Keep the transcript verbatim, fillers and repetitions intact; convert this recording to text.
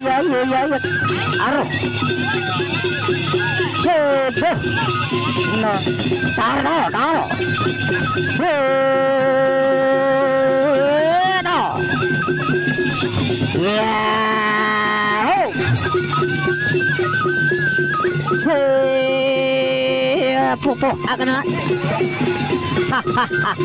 Yeah, yeah, yeah, yeah. Arrow. Hey, hey. No. Down, down, down. Hey, down. Yeah. Oh. Hey, popo, agana. Ha, ha, ha.